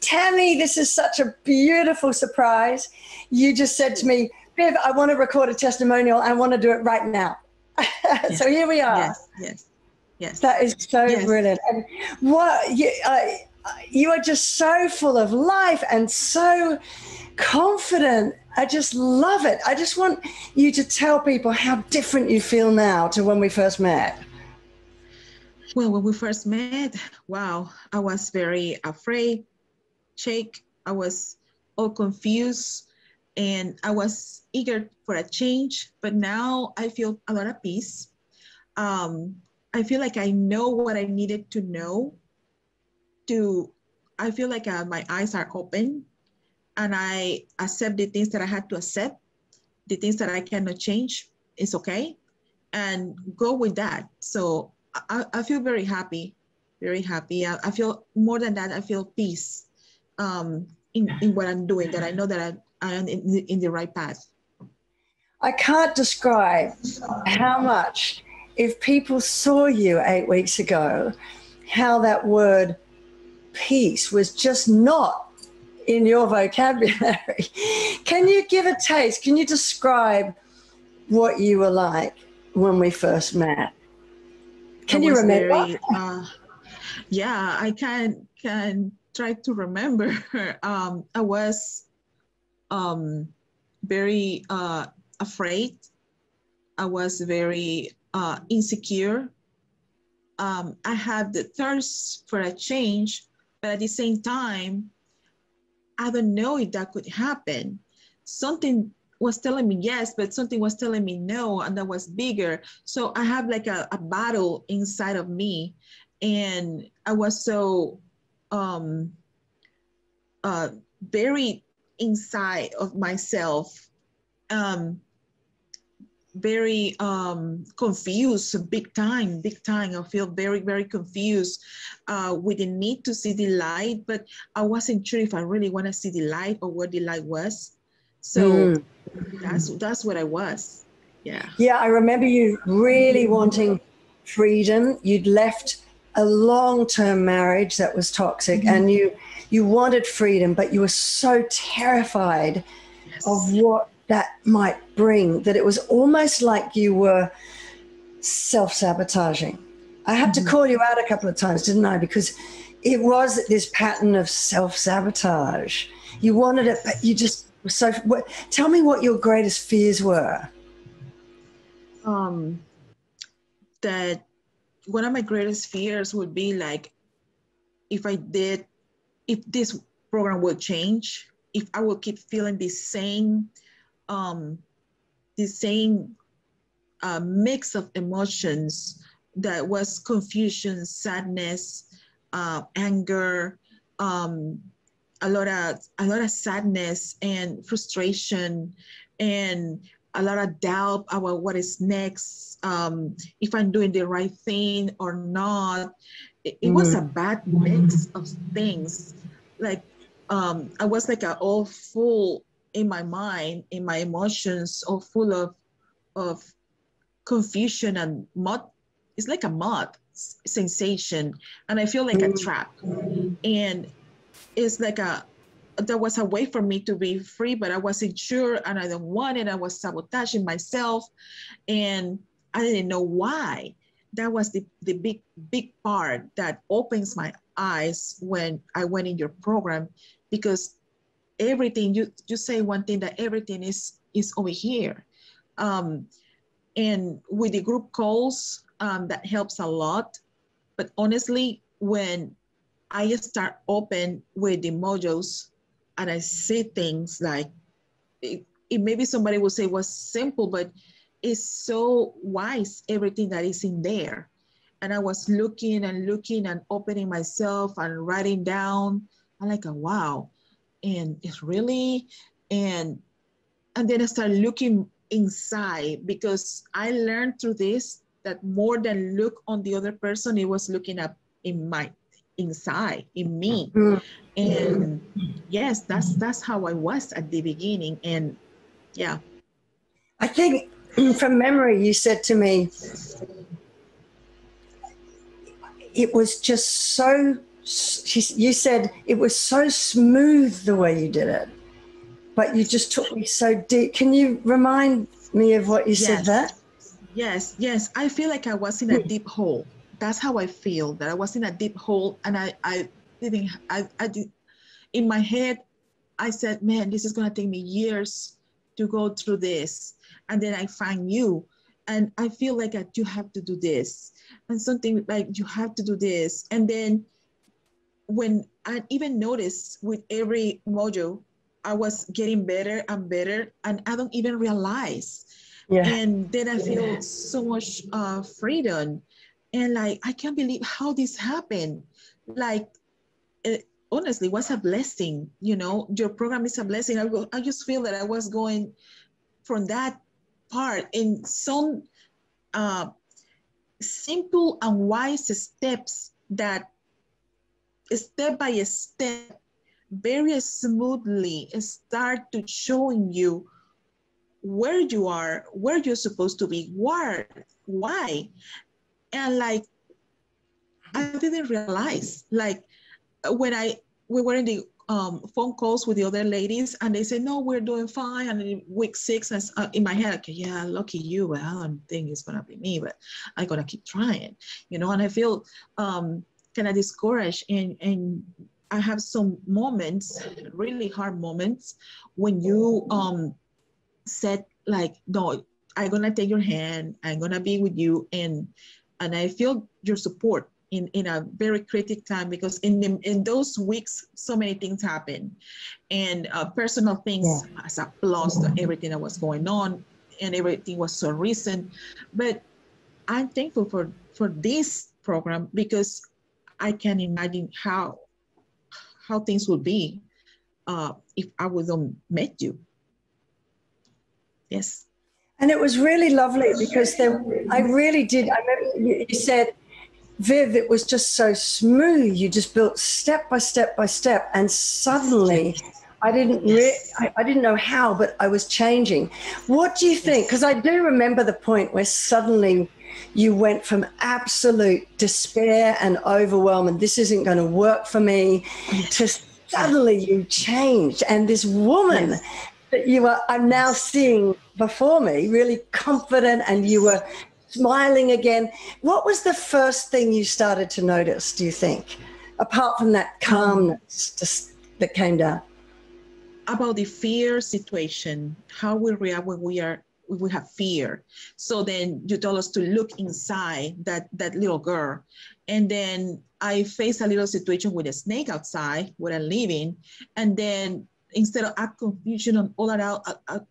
Tammy, this is such a beautiful surprise. You just said to me, Viv, I want to record a testimonial. I want to do it right now. Yes. So here we are. Yes, yes, yes. That is so brilliant. And what you are just so full of life and so confident. I just love it. I just want you to tell people how different you feel now to when we first met. Well, when we first met, wow, I was very afraid, shake. I was all confused and I was eager for a change, but now I feel a lot of peace. I feel like I know what I needed to know. I feel like my eyes are open and I accept the things that I had to accept, the things that I cannot change, it's okay, and go with that. So I feel very happy, very happy. I feel more than that, I feel peace in what I'm doing, that I know that I am in the right path. I can't describe how much, if people saw you 8 weeks ago, how that word peace was just not in your vocabulary. Can you give a taste? Can you describe what you were like when we first met? Can you remember? Yeah, I can try to remember. I was very afraid. I was very insecure. I had the thirst for a change, but at the same time, I don't know if that could happen. Something was telling me yes, but something was telling me no, and that was bigger. So I have like a battle inside of me, and I was so buried inside of myself, very confused, big time. I feel very, very confused with the need to see the light, but I wasn't sure if I really want to see the light or what the light was. So that's what I was. Yeah, I remember you really wanting freedom. You'd left a long-term marriage that was toxic, and you wanted freedom, but you were so terrified of what that might bring that it was almost like you were self-sabotaging. I had to call you out a couple of times, didn't I? Because it was this pattern of self-sabotage. You wanted it, but you just... So tell me what your greatest fears were. That one of my greatest fears would be like, if this program would change, if I would keep feeling the same mix of emotions that was confusion, sadness, anger, a lot of sadness and frustration and a lot of doubt about what is next, if I'm doing the right thing or not. It was a bad mix of things. Like I was like all full in my mind, in my emotions, all full of confusion and mud. It's like a mud sensation. And I feel like a trap. And it's like there was a way for me to be free, but I wasn't sure and I didn't want it. I was sabotaging myself and I didn't know why. That was the big part that opens my eyes when I went in your program, because everything, you say one thing that everything is over here. And with the group calls, that helps a lot. But honestly, when I just start open with the modules and I see things like, it maybe somebody will say was simple, but it's so wise, everything that is in there. And I was looking and opening myself and writing down. I'm like, oh, wow. And it's really, and then I started looking inside, because I learned through this that more than look on the other person, it was looking up in my inside in me. And yes, that's how I was at the beginning. And yeah, I think from memory you said to me it was just so you said it was so smooth the way you did it, but you just took me so deep. Can you remind me of what you said that? Yes, yes. I feel like I was in a deep hole. That's how I feel, that I was in a deep hole, and I did, in my head, I said, man, this is going to take me years to go through this. And then I find you, and I feel like you have to do this, and something like you have to do this. And then when I even noticed with every module, I was getting better and better, and I don't even realize. Yeah. And then I feel so much freedom. And like, I can't believe how this happened. Like, honestly, what's a blessing, you know? Your program is a blessing. I just feel that I was going from that part in some simple and wise steps, that step by step, very smoothly start to showing you where you are, where you're supposed to be, why. And like, I didn't realize, like, when we were in the phone calls with the other ladies, and they said, no, we're doing fine. And in week 6, in my head, okay, yeah, lucky you, but I don't think it's going to be me, but I'm going to keep trying, you know. And I feel kind of discouraged, and I have some moments, really hard moments, when you said, like, no, I'm going to take your hand, I'm going to be with you, and I feel your support in a very critical time, because in those weeks, so many things happened, and personal things as a plus to everything that was going on, and everything was so recent. But I'm thankful for this program, because I can imagine how things would be if I wouldn't met you. Yes. And it was really lovely, because I really did. I remember you said, Viv, it was just so smooth. You just built step by step by step, and suddenly, I didn't know how, but I was changing. What do you think? Because I do remember the point where suddenly you went from absolute despair and overwhelm, and this isn't going to work for me, to suddenly you changed, and this woman that you are, I'm now seeing before me, really confident, and you were smiling again. What was the first thing you started to notice, do you think, apart from that calmness that came down? About the fear situation, how we react when we have fear. So then you told us to look inside that little girl. And then I faced a little situation with a snake outside where I'm living. And then instead of act confusion and all that out,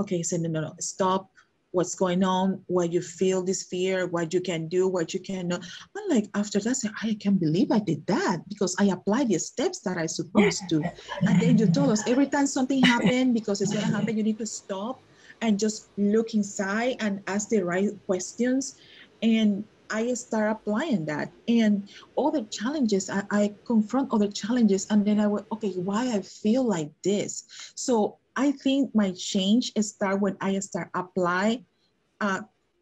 okay, say, no, stop. What's going on? Why you feel this fear? What you can do? What you cannot? And like after that, say, I can't believe I did that, because I applied the steps that I supposed to. And then you told us every time something happened, because it's gonna happen, you need to stop and just look inside and ask the right questions. And I start applying that, and other challenges, I confront other challenges, and then I went, okay, why I feel like this? So I think my change start when I start apply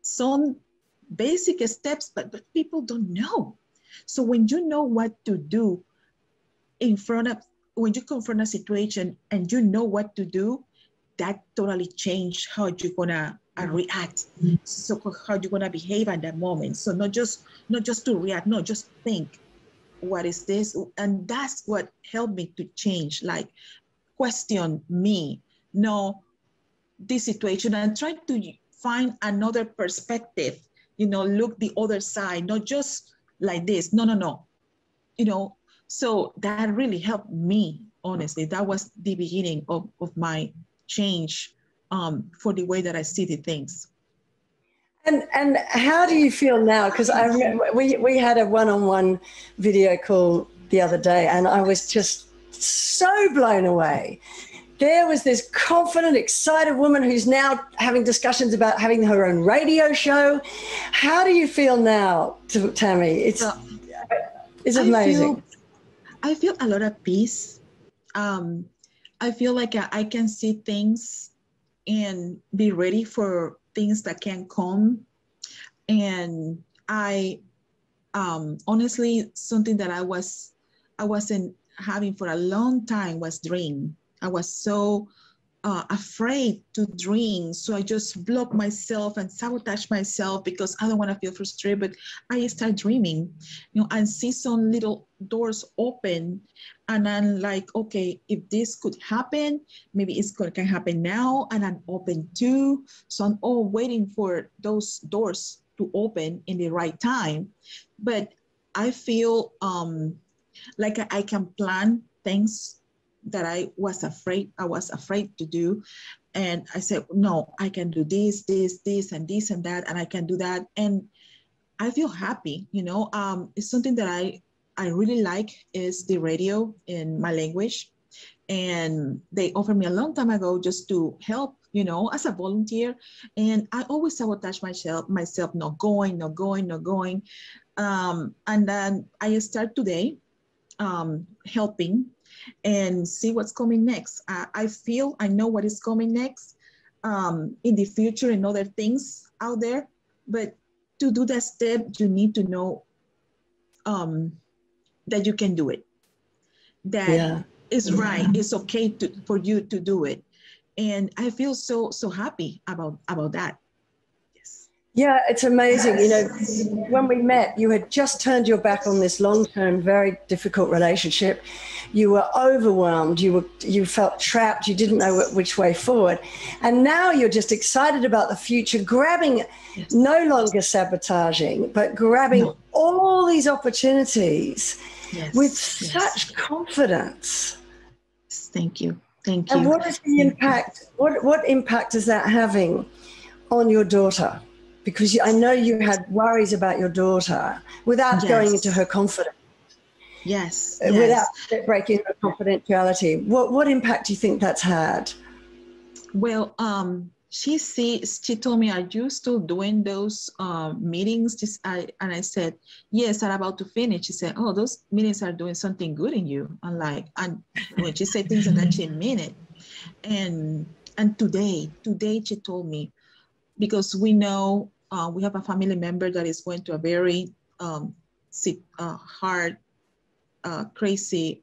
some basic steps, but people don't know. So when you know what to do when you confront a situation and you know what to do, that totally changed how you're gonna react, so how you're gonna behave at that moment. So not just to react, no, just think, what is this? And that's what helped me to change, like question me, no, this situation, and try to find another perspective, you know, look the other side, not just like this, no, you know. So that really helped me, honestly. That was the beginning of my change for the way that I see the things. And how do you feel now? Because I remember we had a one-on-one video call the other day, and I was just so blown away. There was this confident, excited woman who's now having discussions about having her own radio show. How do you feel now, Tammy? It's amazing. I feel a lot of peace. I feel like I can see things and be ready for things that can come. And I honestly, something that I was I wasn't having for a long time was drink. I was so afraid to drink. So I just blocked myself and sabotage myself because I don't want to feel frustrated. But I start dreaming, you know, and see some little doors open. And I'm like, okay, if this could happen, maybe it can happen now. And I'm open too. So I'm all waiting for those doors to open in the right time. But I feel like I can plan things that I was afraid to do. And I said, no, I can do this and that, and I can do that. And I feel happy, you know. It's something that I really like is the radio in my language. And they offered me a long time ago just to help, you know, as a volunteer. And I always sabotage myself, not going. And then I start today helping and see what's coming next. I feel I know what is coming next in the future and other things out there. But to do that step, you need to know that you can do it. That is right. It's okay for you to do it. And I feel so happy about that. Yes. Yeah, it's amazing. Yes. You know, when we met, you had just turned your back on this long-term, very difficult relationship. You were overwhelmed. You felt trapped. You didn't know which way forward. And now you're just excited about the future, grabbing, no longer sabotaging, but grabbing all these opportunities with such confidence. Thank you. Thank you. And what is the impact? What impact is that having on your daughter? Because I know you had worries about your daughter without going into her confidence. Yes. Without breaking her confidentiality. What impact do you think that's had? Well, she told me, are you still doing those meetings? And I said, yes, I'm about to finish. She said, oh, those meetings are doing something good in you. I'm like, and when she said things like that, she meant it. And today she told me, because we know we have a family member that is going to a very hard, crazy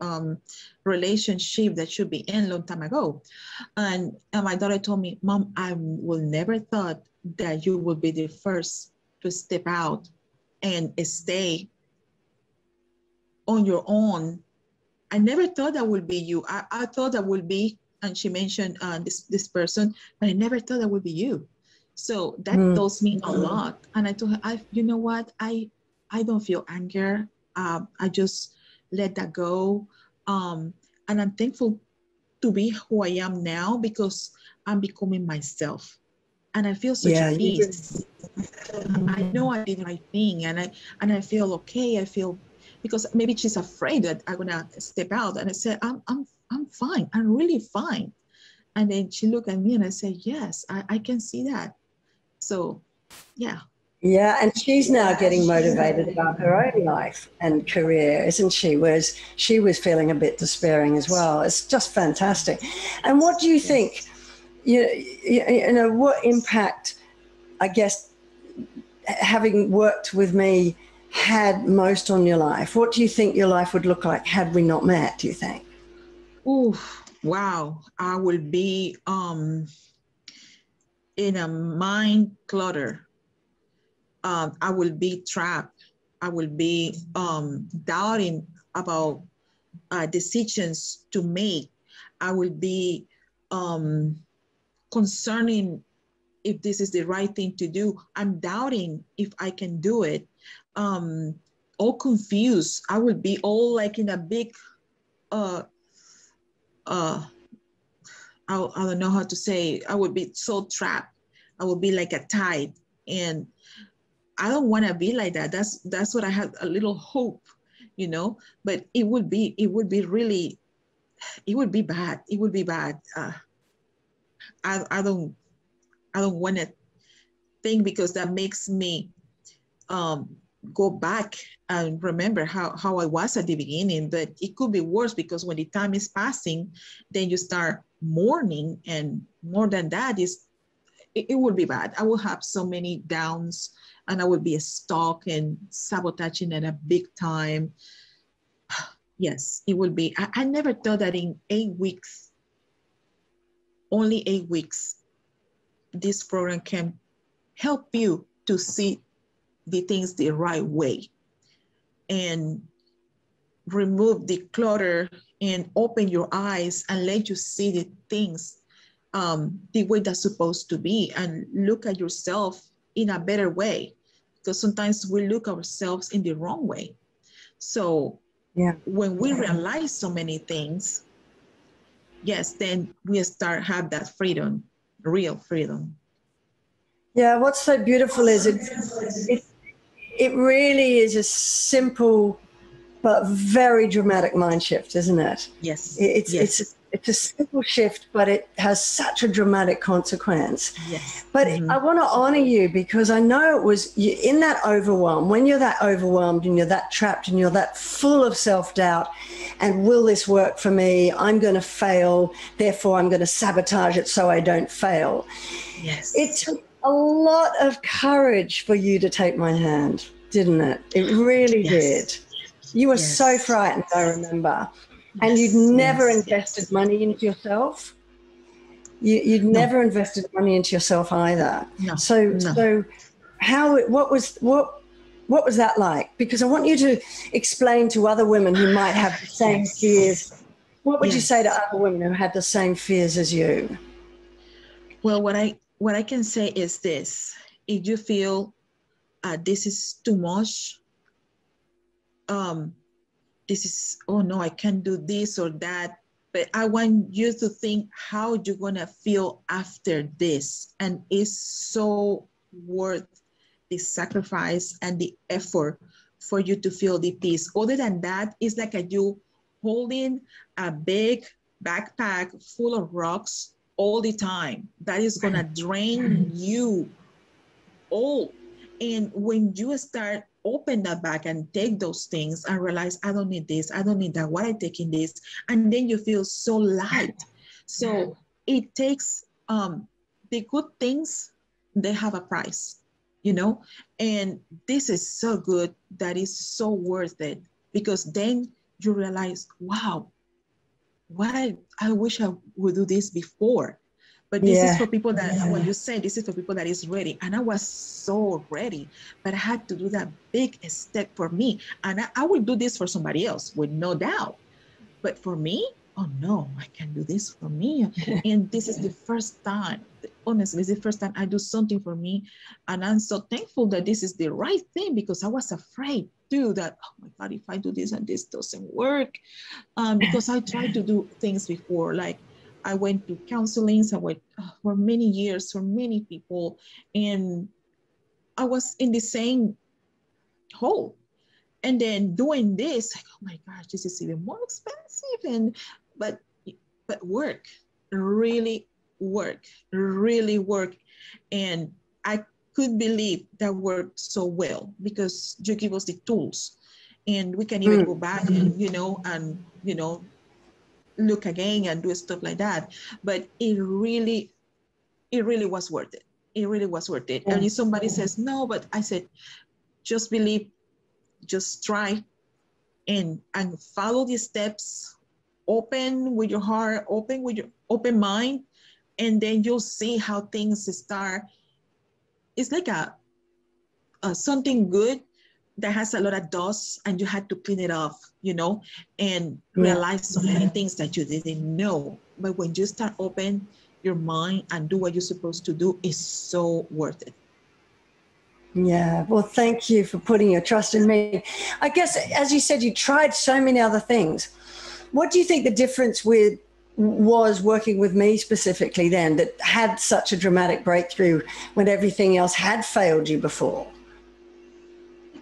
relationship that should be in a long time ago. And my daughter told me, Mom, I will never thought that you will be the first to step out and stay on your own. I never thought that would be you. I thought that would be, and she mentioned this person, but I never thought that would be you. So that tells me a lot. And I told her, you know what? I don't feel anger. I just let that go. And I'm thankful to be who I am now because I'm becoming myself. And I feel such at peace. I know I did the right thing, and I feel okay. I feel, because maybe she's afraid that I'm gonna step out. And I said, I'm fine. I'm really fine. And then she looked at me and I said, yes, I can see that. So, yeah. Yeah, and she's now getting motivated about her own life and career, isn't she? Whereas she was feeling a bit despairing as well. It's just fantastic. And what do you think, you know, what impact, I guess, having worked with me had most on your life? What do you think your life would look like had we not met, do you think? Oh, wow. I would be in a mind clutter. I will be trapped. I will be doubting about decisions to make. I will be concerning if this is the right thing to do. I'm doubting if I can do it. All confused. I will be all like in a big, I don't know how to say. I would be so trapped. I will be like a tide, and I don't want to be like that. That's what I had a little hope, you know, but it would be bad. It would be bad. I don't want to think, because that makes me go back and remember how I was at the beginning, but it could be worse, because when the time is passing, then you start mourning, and more than that is, it would be bad. I will have so many downs, and I would be stuck and sabotaging at a big time. Yes, it will be. I never thought that in 8 weeks, only 8 weeks, this program can help you to see the things the right way and remove the clutter and open your eyes and let you see the things the way that's supposed to be and look at yourself in a better way. Because sometimes we look ourselves in the wrong way. So yeah. When we realize so many things, yes, then we start have that freedom, real freedom. Yeah, what's so beautiful is it really is a simple but very dramatic mind shift, isn't it? Yes. It's a simple shift, but it has such a dramatic consequence. Yes. But I want to honor you, because I know it was you, in that overwhelm, when you're that overwhelmed and you're that trapped and you're that full of self-doubt and will this work for me? I'm going to fail. Therefore, I'm going to sabotage it so I don't fail. Yes. It took a lot of courage for you to take my hand, didn't it? It really did. You were so frightened, I remember. And you'd never invested money into yourself. You'd never invested money into yourself either. No. So what was that like? Because I want you to explain to other women who might have the same fears. What would you say to other women who had the same fears as you? Well, what I can say is this: if you feel this is too much, this is, oh no, I can't do this or that. But I want you to think how you're gonna feel after this. And it's so worth the sacrifice and the effort for you to feel the peace. Other than that, it's like you holding a big backpack full of rocks all the time. That is gonna drain you all. And when you start open that back and take those things and realize, I don't need this, I don't need that, why am I taking this? And then you feel so light. So it takes, the good things, they have a price, you know? And this is so good that is so worth it, because then you realize, wow, why I wish I would do this before. But this is for people that, what you said, this is for people that is ready. And I was so ready, but I had to do that big step for me. And I will do this for somebody else with no doubt. But for me, oh no, I can't do this for me. And this is the first time, honestly, it's the first time I do something for me. And I'm so thankful that this is the right thing, because I was afraid too that, oh my God, if I do this and this doesn't work. Because I tried to do things before, like, I went to counseling for many years, for many people, and I was in the same hole. And then doing this, like, oh my gosh, this is even more expensive. And but work, really work. And I could believe that worked so well, because you give us the tools, and we can even go back and look again and do stuff like that. But it really was worth it. It really was worth it. And if somebody says no, but I said, just believe, just try and follow these steps, open with your heart, open with your open mind, and then you'll see how things start. It's like a something good that has a lot of dust and you had to clean it off, and realize so many things that you didn't know. But when you start open your mind and do what you're supposed to do, it's so worth it. Yeah, well, thank you for putting your trust in me. I guess, as you said, you tried so many other things. What do you think the difference was working with me specifically then, that had such a dramatic breakthrough when everything else had failed you before?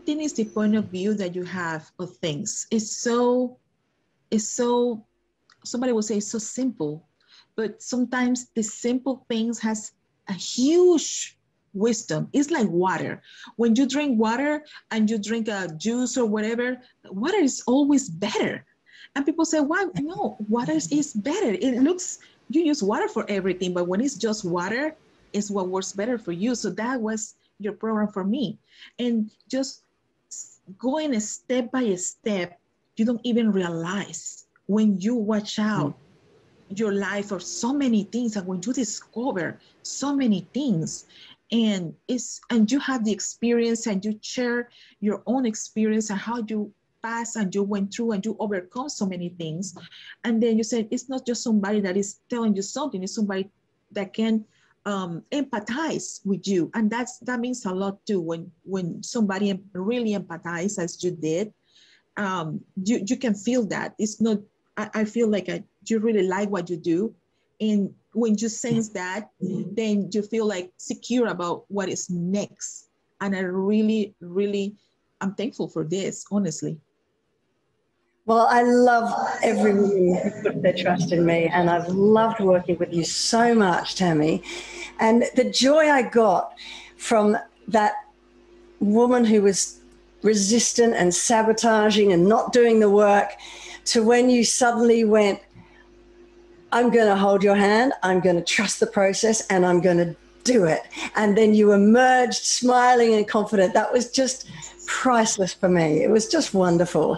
Is the point of view that you have of things. It's so somebody will say it's so simple, but sometimes the simple things has a huge wisdom. It's like water. When you drink water and you drink a juice or whatever, water is always better. And people say, why? No, water is better. It looks, you use water for everything, but when it's just water, it's what works better for you. So that was your program for me. And just going step by step you don't even realize when you watch out your life or so many things, and when you discover so many things, and it's, and you have the experience and you share your own experience and how you pass and you went through and you overcome so many things. And then you said, it's not just somebody that is telling you something, it's somebody that can empathize with you. And that means a lot too. When somebody really empathizes as you did, you can feel that. It's not, I feel like you really like what you do. And when you sense that, then you feel like secure about what is next. And I really, really, I'm thankful for this, honestly. Well, I love everyone who put their trust in me, and I've loved working with you so much, Tammy. And the joy I got from that woman who was resistant and sabotaging and not doing the work, to when you suddenly went, I'm going to hold your hand, I'm going to trust the process, and I'm going to do it. And then you emerged smiling and confident. That was just priceless for me. It was just wonderful.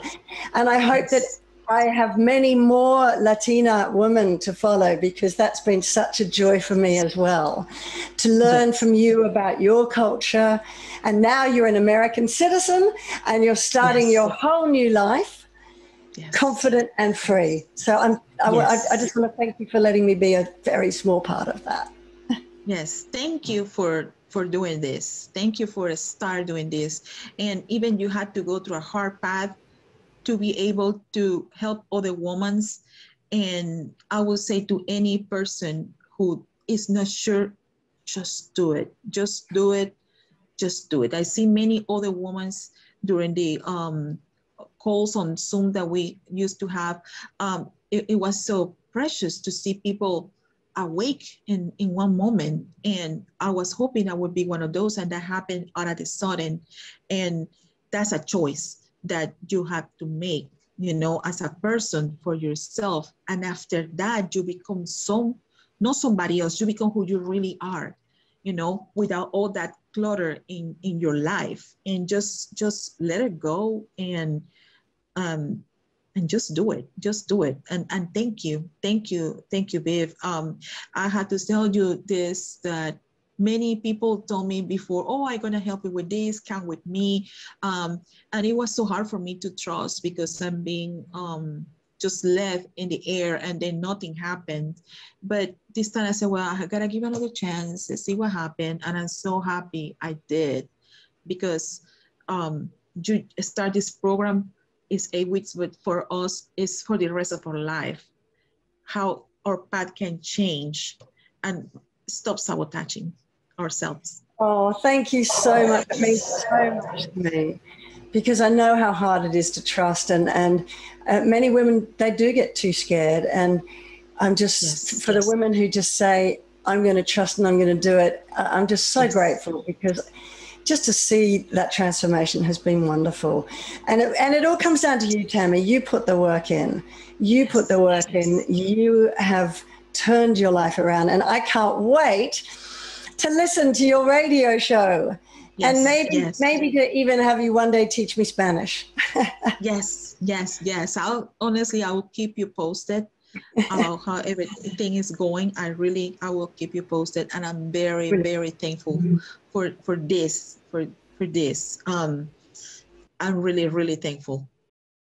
And I hope that I have many more Latina women to follow, because that's been such a joy for me as well, to learn from you about your culture. And now you're an American citizen and you're starting your whole new life, confident and free. So I just want to thank you for letting me be a very small part of that. Yes, thank you for doing this. Thank you for start doing this. And even you had to go through a hard path to be able to help other women. And I will say to any person who is not sure, just do it. Just do it. Just do it. I see many other women during the calls on Zoom that we used to have. It was so precious to see people awake in one moment, and I was hoping I would be one of those, and that happened all of a sudden. And that's a choice that you have to make, you know, as a person for yourself. And after that, you become not somebody else, you become who you really are, you know, without all that clutter in your life. And just let it go, and just do it. And thank you, Viv. I had to tell you this, that many people told me before, oh, I'm going to help you with this, come with me. And it was so hard for me to trust, because I'm being just left in the air and then nothing happened. But this time I said, well, I got to give another chance and see what happened. And I'm so happy I did, because you start this program, is 8 weeks, but for us, it's for the rest of our life, how our path can change and stop sabotaging ourselves. Oh, thank you so much. It means so much to me, because I know how hard it is to trust. And many women, they do get too scared. And I'm just, the women who just say, I'm going to trust and I'm going to do it, I'm just so grateful, because just to see that transformation has been wonderful. And it all comes down to you, Tammy. You put the work in. You put the work in. You have turned your life around. And I can't wait to listen to your radio show. Yes, and maybe to even have you one day teach me Spanish. Yes. I will keep you posted about how everything is going. I will keep you posted. And I'm very, very thankful for this. I'm really, really thankful.